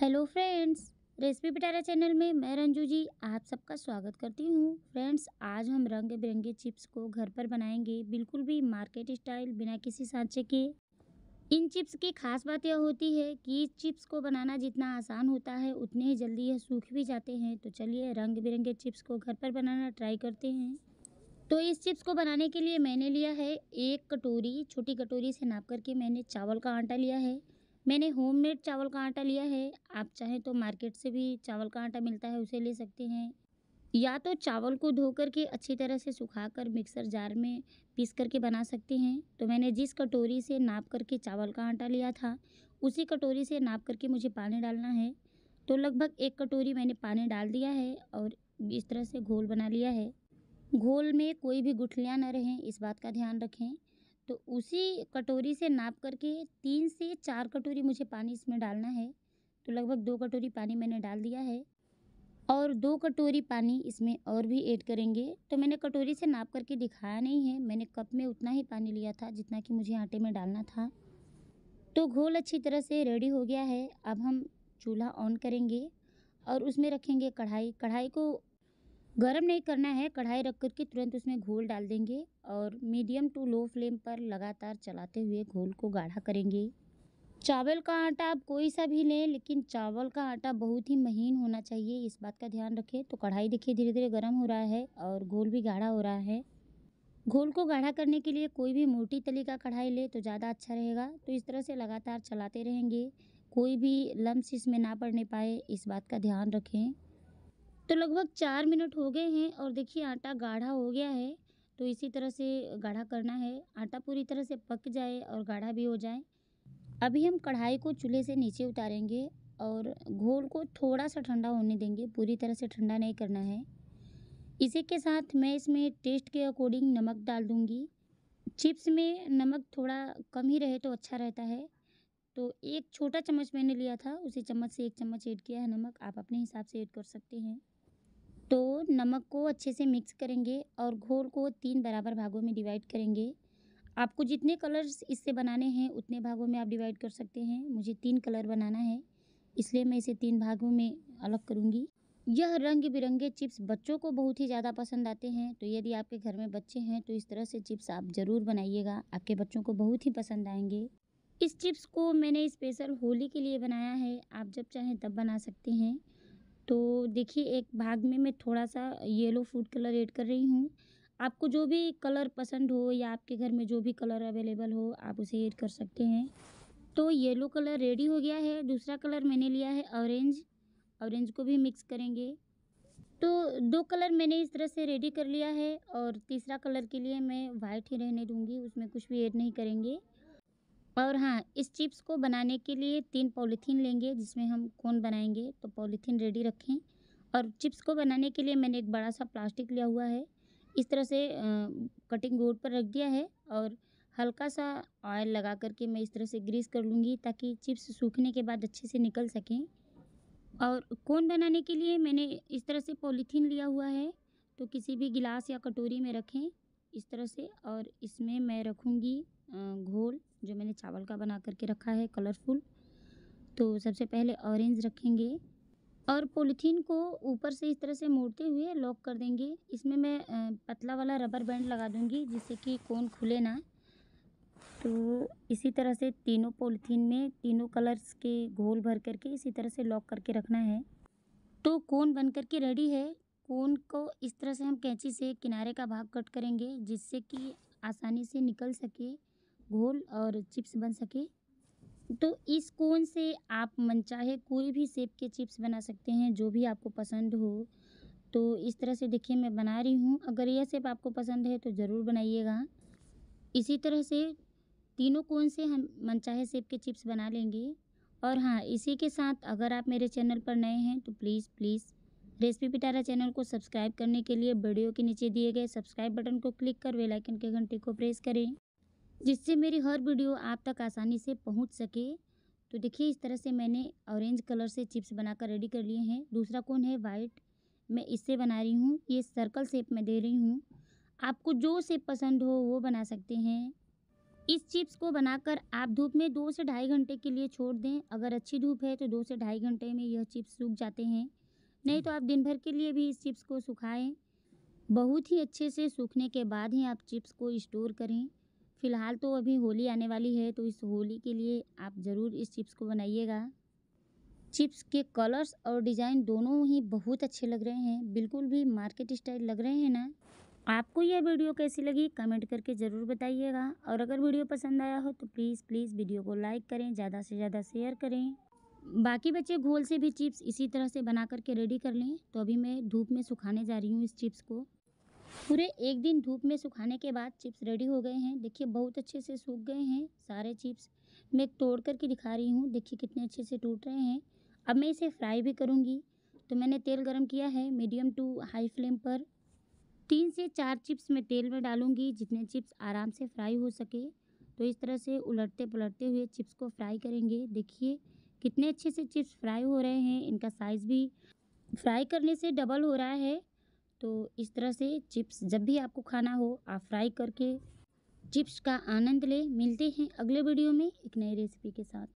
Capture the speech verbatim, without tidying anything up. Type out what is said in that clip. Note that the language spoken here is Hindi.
Hello friends, recipe Pitara channel में मैं रंजू जी आप सबका स्वागत करती हूँ। फ्रेंड्स, आज हम रंग बिरंगे चिप्स को घर पर बनाएंगे, बिल्कुल भी मार्केट स्टाइल, बिना किसी सांचे के। इन चिप्स की खास बात यह होती है कि चिप्स को बनाना जितना आसान होता है उतने ही जल्दी यह सूख भी जाते हैं। तो चलिए रंग बिरंगे चिप्स को घर पर बनाना ट्राई करते हैं। तो इस चिप्स को बनाने के लिए मैंने लिया है एक कटोरी, छोटी कटोरी से नाप करके मैंने चावल का आटा लिया है। मैंने होममेड चावल का आटा लिया है। आप चाहें तो मार्केट से भी चावल का आटा मिलता है, उसे ले सकते हैं। या तो चावल को धो करके अच्छी तरह से सुखा कर मिक्सर जार में पीस करके बना सकते हैं। तो मैंने जिस कटोरी से नाप करके चावल का आटा लिया था उसी कटोरी से नाप करके मुझे पानी डालना है। तो लगभग एक कटोरी मैंने पानी डाल दिया है और इस तरह से घोल बना लिया है। घोल में कोई भी गुठलियाँ न रहें, इस बात का ध्यान रखें। तो उसी कटोरी से नाप करके तीन से चार कटोरी मुझे पानी इसमें डालना है। तो लगभग दो कटोरी पानी मैंने डाल दिया है और दो कटोरी पानी इसमें और भी ऐड करेंगे। तो मैंने कटोरी से नाप करके दिखाया नहीं है, मैंने कप में उतना ही पानी लिया था जितना कि मुझे आटे में डालना था। तो घोल अच्छी तरह से रेडी हो गया है। अब हम चूल्हा ऑन करेंगे और उसमें रखेंगे कढ़ाई। कढ़ाई को गरम नहीं करना है, कढ़ाई रख करके तुरंत उसमें घोल डाल देंगे और मीडियम टू लो फ्लेम पर लगातार चलाते हुए घोल को गाढ़ा करेंगे। चावल का आटा आप कोई सा भी लें, लेकिन चावल का आटा बहुत ही महीन होना चाहिए, इस बात का ध्यान रखें। तो कढ़ाई देखिए धीरे धीरे गर्म हो रहा है और घोल भी गाढ़ा हो रहा है। घोल को गाढ़ा करने के लिए कोई भी मोटी तली का कढ़ाई ले तो ज़्यादा अच्छा रहेगा। तो इस तरह से लगातार चलाते रहेंगे, कोई भी लम्स इसमें ना पड़ने पाए, इस बात का ध्यान रखें। तो लगभग चार मिनट हो गए हैं और देखिए आटा गाढ़ा हो गया है। तो इसी तरह से गाढ़ा करना है, आटा पूरी तरह से पक जाए और गाढ़ा भी हो जाए। अभी हम कढ़ाई को चूल्हे से नीचे उतारेंगे और घोल को थोड़ा सा ठंडा होने देंगे, पूरी तरह से ठंडा नहीं करना है। इसी के साथ मैं इसमें टेस्ट के अकॉर्डिंग नमक डाल दूँगी। चिप्स में नमक थोड़ा कम ही रहे तो अच्छा रहता है। तो एक छोटा चम्मच मैंने लिया था, उसी चम्मच से एक चम्मच ऐड किया है नमक, आप अपने हिसाब से ऐड कर सकते हैं। तो नमक को अच्छे से मिक्स करेंगे और घोल को तीन बराबर भागों में डिवाइड करेंगे। आपको जितने कलर्स इससे बनाने हैं उतने भागों में आप डिवाइड कर सकते हैं। मुझे तीन कलर बनाना है, इसलिए मैं इसे तीन भागों में अलग करूंगी। यह रंग बिरंगे चिप्स बच्चों को बहुत ही ज़्यादा पसंद आते हैं। तो यदि आपके घर में बच्चे हैं तो इस तरह से चिप्स आप ज़रूर बनाइएगा, आपके बच्चों को बहुत ही पसंद आएंगे। इस चिप्स को मैंने स्पेशल होली के लिए बनाया है, आप जब चाहें तब बना सकते हैं। तो देखिए एक भाग में मैं थोड़ा सा येलो फूड कलर ऐड कर रही हूँ। आपको जो भी कलर पसंद हो या आपके घर में जो भी कलर अवेलेबल हो आप उसे ऐड कर सकते हैं। तो येलो कलर रेडी हो गया है। दूसरा कलर मैंने लिया है ऑरेंज, ऑरेंज को भी मिक्स करेंगे। तो दो कलर मैंने इस तरह से रेडी कर लिया है और तीसरा कलर के लिए मैं वाइट ही रहने दूँगी, उसमें कुछ भी ऐड नहीं करेंगे। और हाँ, इस चिप्स को बनाने के लिए तीन पॉलीथीन लेंगे जिसमें हम कोन बनाएंगे। तो पॉलीथीन रेडी रखें। और चिप्स को बनाने के लिए मैंने एक बड़ा सा प्लास्टिक लिया हुआ है, इस तरह से आ, कटिंग बोर्ड पर रख दिया है और हल्का सा ऑयल लगा करके मैं इस तरह से ग्रीस कर लूँगी ताकि चिप्स सूखने के बाद अच्छे से निकल सकें। और कोन बनाने के लिए मैंने इस तरह से पॉलीथीन लिया हुआ है, तो किसी भी गिलास या कटोरी में रखें इस तरह से। और इसमें मैं रखूँगी घोल जो मैंने चावल का बना करके रखा है कलरफुल। तो सबसे पहले ऑरेंज रखेंगे और पॉलीथीन को ऊपर से इस तरह से मोड़ते हुए लॉक कर देंगे। इसमें मैं पतला वाला रबर बैंड लगा दूंगी जिससे कि कोन खुले ना। तो इसी तरह से तीनों पॉलीथीन में तीनों कलर्स के घोल भर करके इसी तरह से लॉक करके रखना है। तो कोन बन करके रेडी है। कोन को इस तरह से हम कैंची से किनारे का भाग कट करेंगे जिससे कि आसानी से निकल सके घोल और चिप्स बन सके। तो इस कोन से आप मनचाहे कोई भी शेप के चिप्स बना सकते हैं, जो भी आपको पसंद हो। तो इस तरह से देखिए मैं बना रही हूँ, अगर यह शेप आपको पसंद है तो ज़रूर बनाइएगा। इसी तरह से तीनों कोन से हम मनचाहे शेप के चिप्स बना लेंगे। और हाँ, इसी के साथ अगर आप मेरे चैनल पर नए हैं तो please please recipe Pitara channel को सब्सक्राइब करने के लिए वीडियो के नीचे दिए गए सब्सक्राइब बटन को क्लिक कर बेल आइकन के घंटे को प्रेस करें जिससे मेरी हर वीडियो आप तक आसानी से पहुंच सके। तो देखिए इस तरह से मैंने ऑरेंज कलर से चिप्स बनाकर रेडी कर लिए हैं। दूसरा कोन है वाइट, मैं इससे बना रही हूँ, ये सर्कल शेप में दे रही हूँ। आपको जो शेप पसंद हो वो बना सकते हैं। इस चिप्स को बनाकर आप धूप में दो से ढाई घंटे के लिए छोड़ दें। अगर अच्छी धूप है तो दो से ढाई घंटे में यह चिप्स सूख जाते हैं, नहीं तो आप दिन भर के लिए भी इस चिप्स को सुखाएं। बहुत ही अच्छे से सूखने के बाद ही आप चिप्स को स्टोर करें। फ़िलहाल तो अभी होली आने वाली है, तो इस होली के लिए आप ज़रूर इस चिप्स को बनाइएगा। चिप्स के कलर्स और डिज़ाइन दोनों ही बहुत अच्छे लग रहे हैं, बिल्कुल भी मार्केट स्टाइल लग रहे हैं ना। आपको यह वीडियो कैसी लगी कमेंट करके ज़रूर बताइएगा, और अगर वीडियो पसंद आया हो तो प्लीज़ प्लीज़ वीडियो को लाइक करें, ज़्यादा से ज़्यादा शेयर करें। बाकी बच्चे घोल से भी चिप्स इसी तरह से बना करके रेडी कर लें। तो अभी मैं धूप में सुखाने जा रही हूँ इस चिप्स को। पूरे एक दिन धूप में सुखाने के बाद चिप्स रेडी हो गए हैं। देखिए बहुत अच्छे से सूख गए हैं सारे चिप्स। मैं तोड़ करके दिखा रही हूँ, देखिए कितने अच्छे से टूट रहे हैं। अब मैं इसे फ्राई भी करूँगी। तो मैंने तेल गर्म किया है मीडियम टू हाई फ्लेम पर। तीन से चार चिप्स मैं तेल में डालूंगी, जितने चिप्स आराम से फ्राई हो सके। तो इस तरह से उलटते पलटते हुए चिप्स को फ्राई करेंगे। देखिए कितने अच्छे से चिप्स फ्राई हो रहे हैं, इनका साइज़ भी फ्राई करने से डबल हो रहा है। तो इस तरह से चिप्स जब भी आपको खाना हो आप फ्राई करके चिप्स का आनंद लें। मिलते हैं अगले वीडियो में एक नई रेसिपी के साथ।